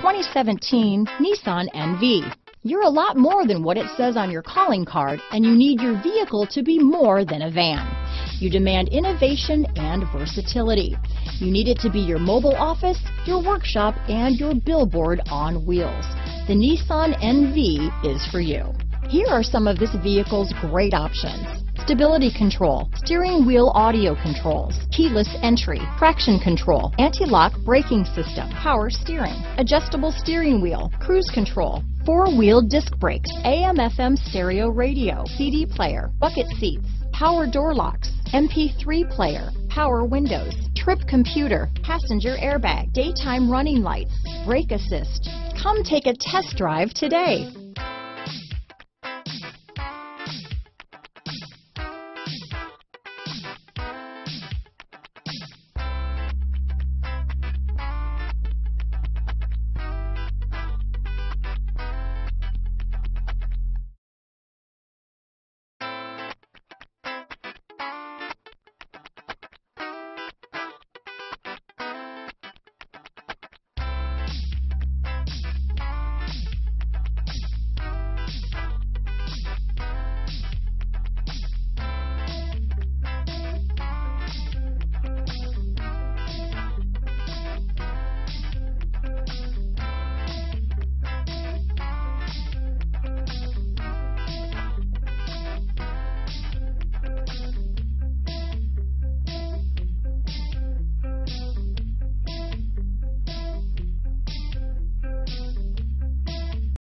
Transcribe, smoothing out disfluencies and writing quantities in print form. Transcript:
2017 Nissan NV. You're a lot more than what it says on your calling card, and you need your vehicle to be more than a van. You demand innovation and versatility. You need it to be your mobile office, your workshop, and your billboard on wheels. The Nissan NV is for you. Here are some of this vehicle's great options: stability control, steering wheel audio controls, keyless entry, traction control, anti-lock braking system, power steering, adjustable steering wheel, cruise control, four-wheel disc brakes, AM/FM stereo radio, CD player, bucket seats, power door locks, MP3 player, power windows, trip computer, passenger airbag, daytime running lights, brake assist. Come take a test drive today.